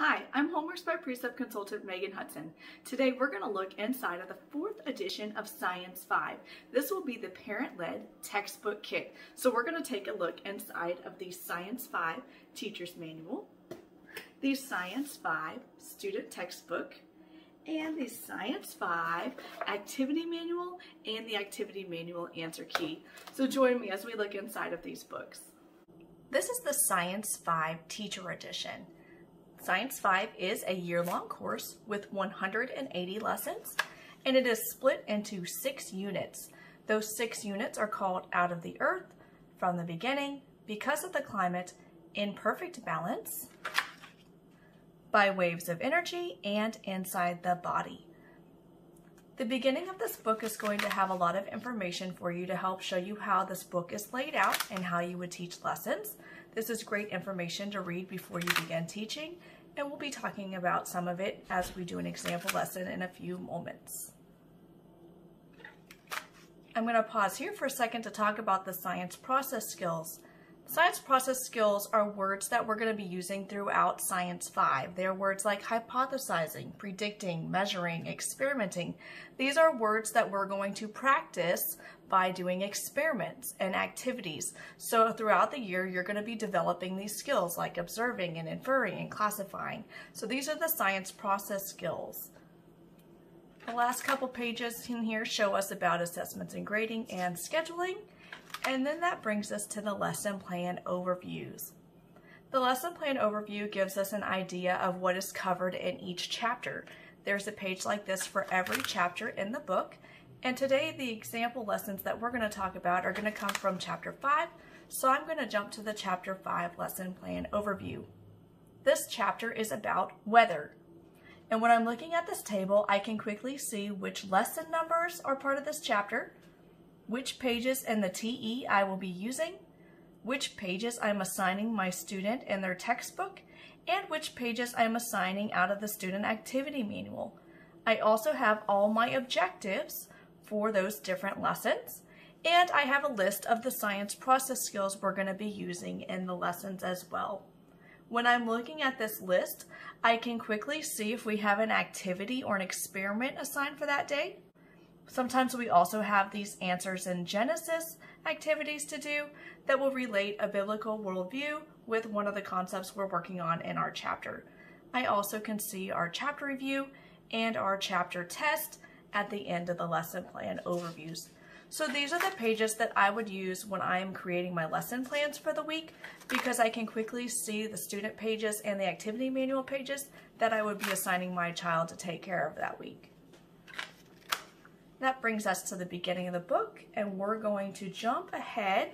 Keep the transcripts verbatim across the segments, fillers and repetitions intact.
Hi, I'm Homeworks by Precept consultant Megan Hutson. Today we're going to look inside of the fourth edition of Science five. This will be the parent-led textbook kit. So we're going to take a look inside of the Science five Teacher's Manual, the Science five Student Textbook, and the Science five Activity Manual and the Activity Manual Answer Key. So join me as we look inside of these books. This is the Science five Teacher Edition. Science five is a year-long course with one hundred eighty lessons, and it is split into six units. Those six units are called Out of the Earth, From the Beginning, Because of the Climate, In Perfect Balance, By Waves of Energy, and Inside the Body. The beginning of this book is going to have a lot of information for you to help show you how this book is laid out and how you would teach lessons. This is great information to read before you begin teaching, and we'll be talking about some of it as we do an example lesson in a few moments. I'm going to pause here for a second to talk about the science process skills. Science process skills are words that we're going to be using throughout Science five. They're words like hypothesizing, predicting, measuring, experimenting. These are words that we're going to practice by doing experiments and activities. So throughout the year, you're going to be developing these skills like observing and inferring and classifying. So these are the science process skills. The last couple pages in here show us about assessments and grading and scheduling. And then that brings us to the lesson plan overviews. The lesson plan overview gives us an idea of what is covered in each chapter. There's a page like this for every chapter in the book. And today the example lessons that we're going to talk about are going to come from chapter five. So I'm going to jump to the chapter five lesson plan overview. This chapter is about weather. And when I'm looking at this table, I can quickly see which lesson numbers are part of this chapter, which pages in the T E I will be using, which pages I'm assigning my student in their textbook, and which pages I'm assigning out of the student activity manual. I also have all my objectives for those different lessons, and I have a list of the science process skills we're going to be using in the lessons as well. When I'm looking at this list, I can quickly see if we have an activity or an experiment assigned for that day. Sometimes we also have these answers in Genesis activities to do that will relate a biblical worldview with one of the concepts we're working on in our chapter. I also can see our chapter review and our chapter test at the end of the lesson plan overviews. So these are the pages that I would use when I'm creating my lesson plans for the week, because I can quickly see the student pages and the activity manual pages that I would be assigning my child to take care of that week. That brings us to the beginning of the book, and we're going to jump ahead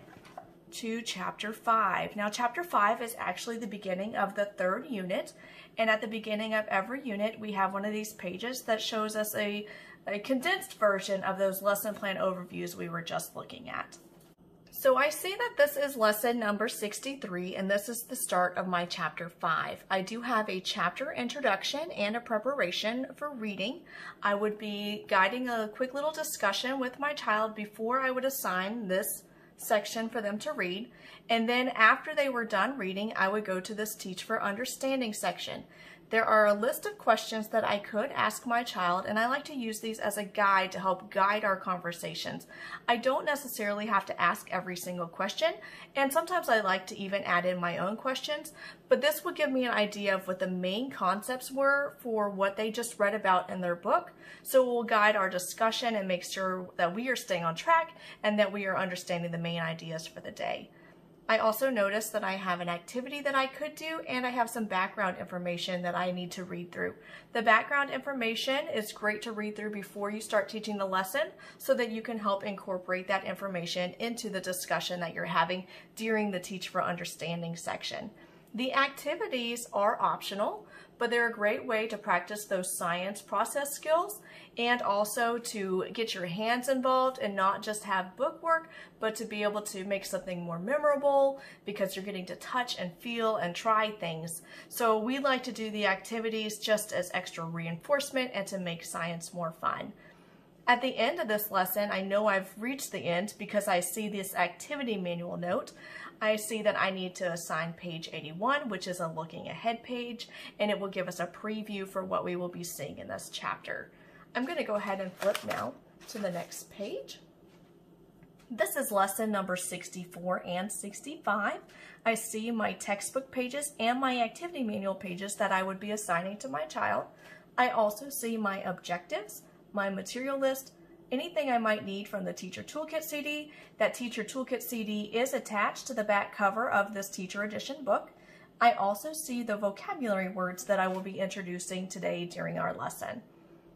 to chapter five. Now, chapter five is actually the beginning of the third unit, and at the beginning of every unit, we have one of these pages that shows us a, a condensed version of those lesson plan overviews we were just looking at. So I see that this is lesson number sixty-three, and this is the start of my chapter five. I do have a chapter introduction and a preparation for reading. I would be guiding a quick little discussion with my child before I would assign this section for them to read, and then after they were done reading, I would go to this Teach for Understanding section. There are a list of questions that I could ask my child, and I like to use these as a guide to help guide our conversations. I don't necessarily have to ask every single question, and sometimes I like to even add in my own questions, but this would give me an idea of what the main concepts were for what they just read about in their book, so it will guide our discussion and make sure that we are staying on track and that we are understanding the main ideas for the day. I also noticed that I have an activity that I could do, and I have some background information that I need to read through. The background information is great to read through before you start teaching the lesson so that you can help incorporate that information into the discussion that you're having during the Teach for Understanding section. The activities are optional, but they're a great way to practice those science process skills and also to get your hands involved and not just have book work, but to be able to make something more memorable because you're getting to touch and feel and try things. So we like to do the activities just as extra reinforcement and to make science more fun. At the end of this lesson, I know I've reached the end because I see this activity manual note. I see that I need to assign page eighty-one, which is a looking ahead page, and it will give us a preview for what we will be seeing in this chapter. I'm going to go ahead and flip now to the next page. This is lesson number sixty-four and sixty-five. I see my textbook pages and my activity manual pages that I would be assigning to my child. I also see my objectives, my material list, anything I might need from the Teacher Toolkit C D. That Teacher Toolkit C D is attached to the back cover of this Teacher Edition book. I also see the vocabulary words that I will be introducing today during our lesson.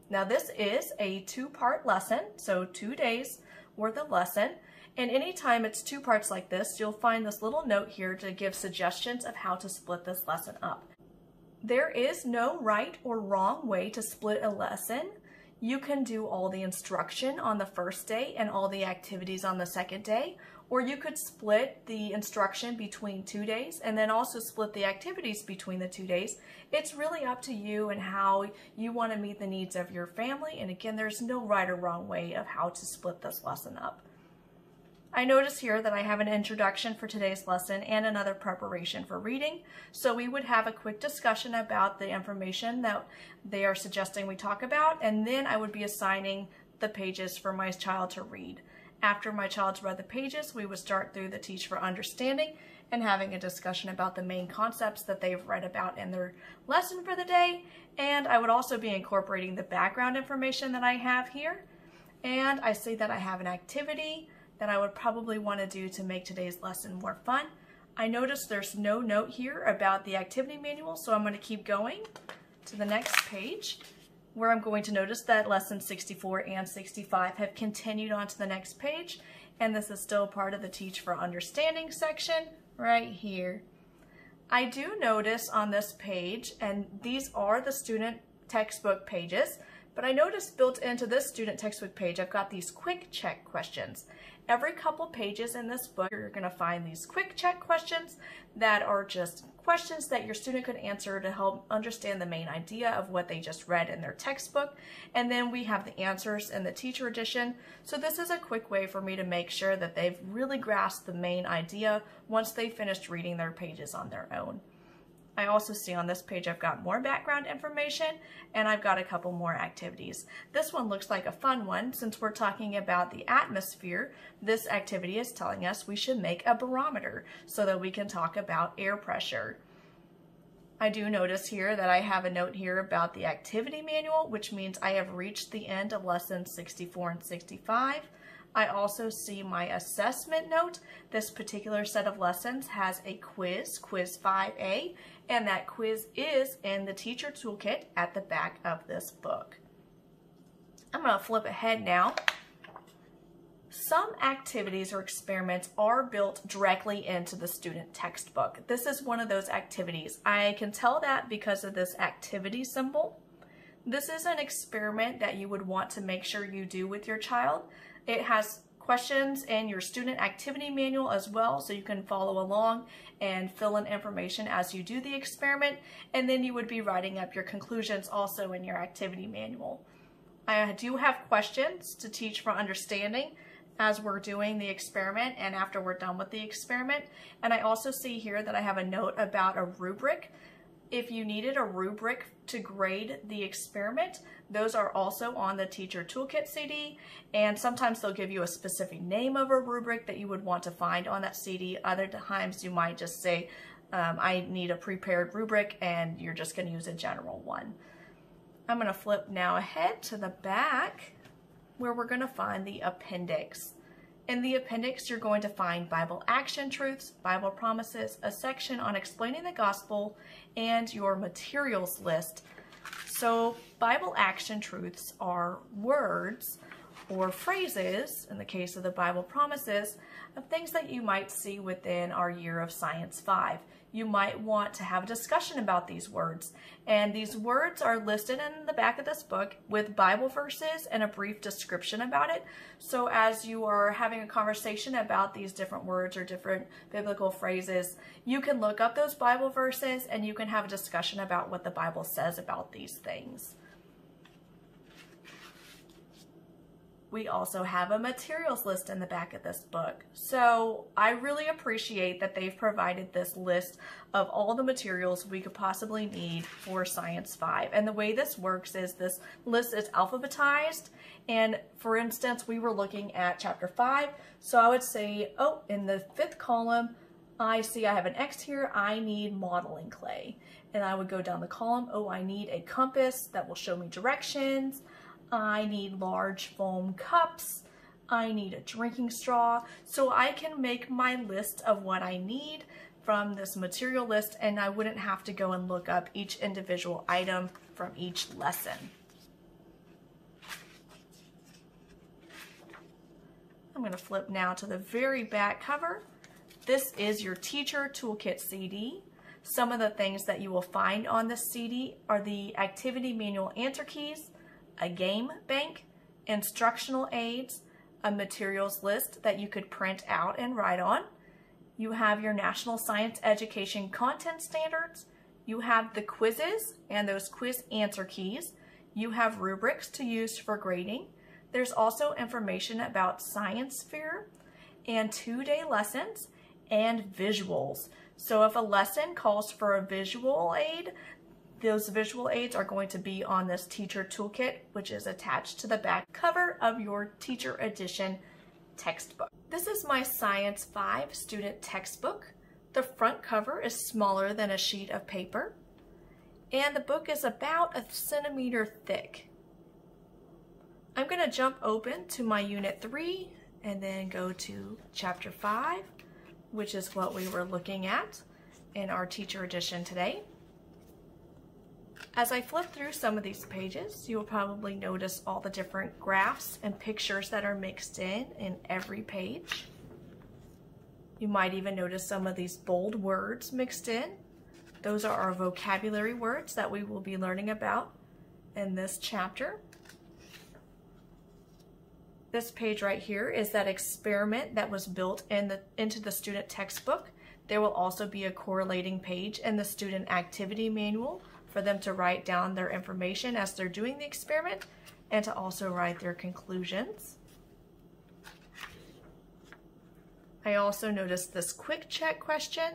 Now this is a two-part lesson, so two days worth of lesson. And anytime it's two parts like this, you'll find this little note here to give suggestions of how to split this lesson up. There is no right or wrong way to split a lesson. You can do all the instruction on the first day and all the activities on the second day, or you could split the instruction between two days and then also split the activities between the two days. It's really up to you and how you want to meet the needs of your family, and again, there's no right or wrong way of how to split this lesson up. I notice here that I have an introduction for today's lesson and another preparation for reading. So we would have a quick discussion about the information that they are suggesting we talk about, and then I would be assigning the pages for my child to read. After my child's read the pages, we would start through the Teach for Understanding and having a discussion about the main concepts that they've read about in their lesson for the day. And I would also be incorporating the background information that I have here. And I see that I have an activity that I would probably want to do to make today's lesson more fun. I noticed there's no note here about the activity manual, so I'm going to keep going to the next page, where I'm going to notice that lesson sixty-four and sixty-five have continued on to the next page, and this is still part of the Teach for Understanding section right here. I do notice on this page, and these are the student textbook pages, but I noticed built into this student textbook page, I've got these quick check questions. Every couple pages in this book, you're going to find these quick check questions that are just questions that your student could answer to help understand the main idea of what they just read in their textbook. And then we have the answers in the Teacher Edition. So this is a quick way for me to make sure that they've really grasped the main idea once they finished reading their pages on their own. I also see on this page I've got more background information, and I've got a couple more activities. This one looks like a fun one. Since we're talking about the atmosphere, this activity is telling us we should make a barometer so that we can talk about air pressure. I do notice here that I have a note here about the activity manual, which means I have reached the end of lessons sixty-four and sixty-five. I also see my assessment note. This particular set of lessons has a quiz, quiz five A, and that quiz is in the Teacher Toolkit at the back of this book. I'm going to flip ahead now. Some activities or experiments are built directly into the student textbook. This is one of those activities. I can tell that because of this activity symbol. This is an experiment that you would want to make sure you do with your child. It has questions in your student activity manual as well, so you can follow along and fill in information as you do the experiment, and then you would be writing up your conclusions also in your activity manual. I do have questions to Teach for Understanding as we're doing the experiment and after we're done with the experiment, and I also see here that I have a note about a rubric. If you needed a rubric to grade the experiment, those are also on the Teacher Toolkit C D, and sometimes they'll give you a specific name of a rubric that you would want to find on that C D. Other times you might just say, um, I need a prepared rubric, and you're just going to use a general one. I'm going to flip now ahead to the back, where we're going to find the appendix. In the appendix, you're going to find Bible action truths, Bible promises, a section on explaining the gospel, and your materials list. So Bible action truths are words or phrases, in the case of the Bible promises, of things that you might see within our year of Science five. You might want to have a discussion about these words. And these words are listed in the back of this book with Bible verses and a brief description about it. So as you are having a conversation about these different words or different biblical phrases, you can look up those Bible verses and you can have a discussion about what the Bible says about these things. We also have a materials list in the back of this book. So I really appreciate that they've provided this list of all the materials we could possibly need for Science five. And the way this works is this list is alphabetized. And for instance, we were looking at chapter five. So I would say, oh, in the fifth column, I see I have an X here, I need modeling clay. And I would go down the column, oh, I need a compass that will show me directions. I need large foam cups. I need a drinking straw. So I can make my list of what I need from this material list, and I wouldn't have to go and look up each individual item from each lesson. I'm going to flip now to the very back cover. This is your Teacher Toolkit C D. Some of the things that you will find on this C D are the activity manual answer keys, a game bank, instructional aids, a materials list that you could print out and write on. You have your National Science Education Content Standards. You have the quizzes and those quiz answer keys. You have rubrics to use for grading. There's also information about Science Fair and two-day lessons and visuals. So if a lesson calls for a visual aid, those visual aids are going to be on this Teacher Toolkit, which is attached to the back cover of your Teacher Edition textbook. This is my Science five student textbook. The front cover is smaller than a sheet of paper, and the book is about a centimeter thick. I'm going to jump open to my Unit three and then go to Chapter five, which is what we were looking at in our Teacher Edition today. As I flip through some of these pages, you will probably notice all the different graphs and pictures that are mixed in in every page. You might even notice some of these bold words mixed in. Those are our vocabulary words that we will be learning about in this chapter. This page right here is that experiment that was built in the, into the student textbook. There will also be a correlating page in the student activity manual for them to write down their information as they're doing the experiment and to also write their conclusions. I also noticed this quick check question.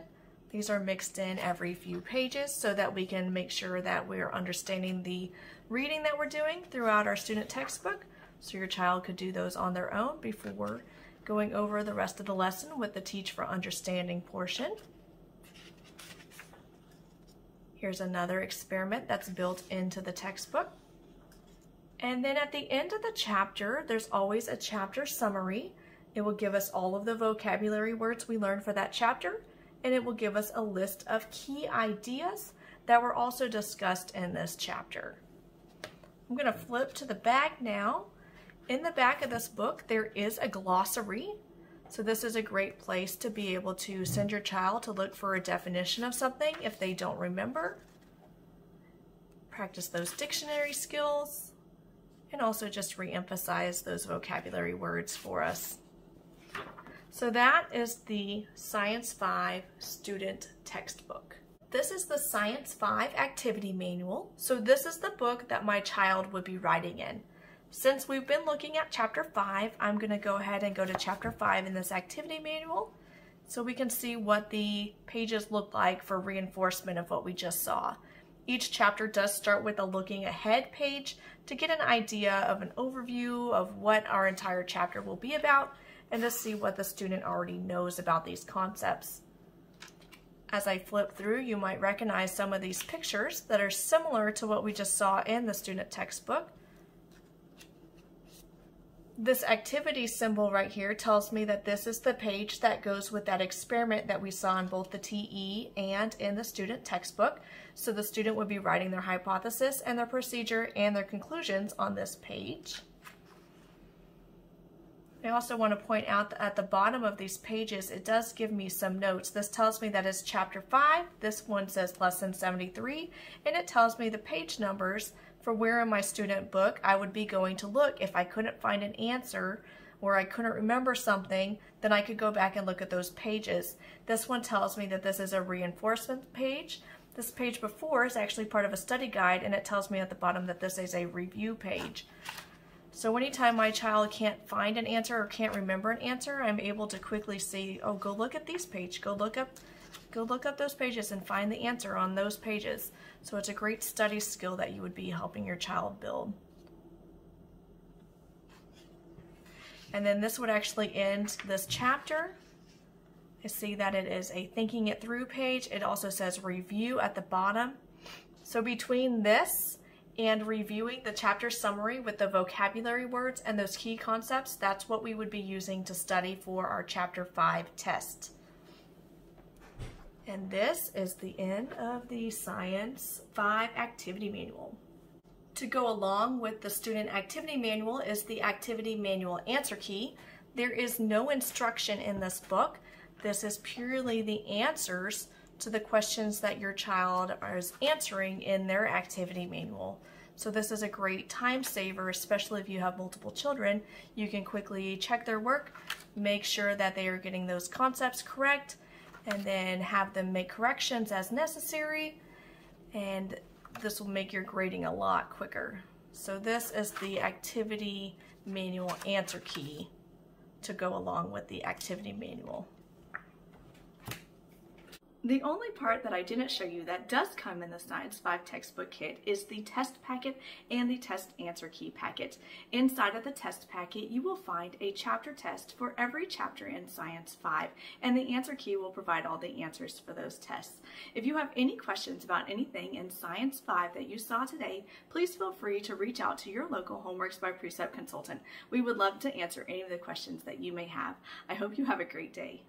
These are mixed in every few pages so that we can make sure that we're understanding the reading that we're doing throughout our student textbook. So your child could do those on their own before going over the rest of the lesson with the Teach for Understanding portion. Here's another experiment that's built into the textbook. And then at the end of the chapter, there's always a chapter summary. It will give us all of the vocabulary words we learned for that chapter, and it will give us a list of key ideas that were also discussed in this chapter. I'm going to flip to the back now. In the back of this book, there is a glossary. So this is a great place to be able to send your child to look for a definition of something if they don't remember. Practice those dictionary skills and also just re-emphasize those vocabulary words for us. So that is the Science five student textbook. This is the Science five activity manual. So this is the book that my child would be writing in. Since we've been looking at chapter five, I'm going to go ahead and go to chapter five in this activity manual so we can see what the pages look like for reinforcement of what we just saw. Each chapter does start with a looking ahead page to get an idea of an overview of what our entire chapter will be about and to see what the student already knows about these concepts. As I flip through, you might recognize some of these pictures that are similar to what we just saw in the student textbook. This activity symbol right here tells me that this is the page that goes with that experiment that we saw in both the T E and in the student textbook. So the student would be writing their hypothesis and their procedure and their conclusions on this page. I also want to point out that at the bottom of these pages, it does give me some notes. This tells me that it's chapter five, this one says lesson seventy-three, and it tells me the page numbers for where in my student book I would be going to look if I couldn't find an answer or I couldn't remember something, then I could go back and look at those pages. This one tells me that this is a reinforcement page. This page before is actually part of a study guide, and it tells me at the bottom that this is a review page. So anytime my child can't find an answer or can't remember an answer, I'm able to quickly see, oh, go look at these pages, go look up, go look up those pages and find the answer on those pages. So it's a great study skill that you would be helping your child build. And then this would actually end this chapter. You see that it is a thinking it through page. It also says review at the bottom. So between this and reviewing the chapter summary with the vocabulary words and those key concepts, that's what we would be using to study for our chapter five test. And this is the end of the Science five activity manual. To go along with the student activity manual is the activity manual answer key. There is no instruction in this book. This is purely the answers to the questions that your child is answering in their activity manual. So this is a great time saver, especially if you have multiple children. You can quickly check their work, make sure that they are getting those concepts correct, and then have them make corrections as necessary, and this will make your grading a lot quicker. So this is the activity manual answer key to go along with the activity manual. The only part that I didn't show you that does come in the Science five textbook kit is the test packet and the test answer key packet. Inside of the test packet, you will find a chapter test for every chapter in Science five, and the answer key will provide all the answers for those tests. If you have any questions about anything in Science five that you saw today, please feel free to reach out to your local Homeworks by Precept consultant. We would love to answer any of the questions that you may have. I hope you have a great day.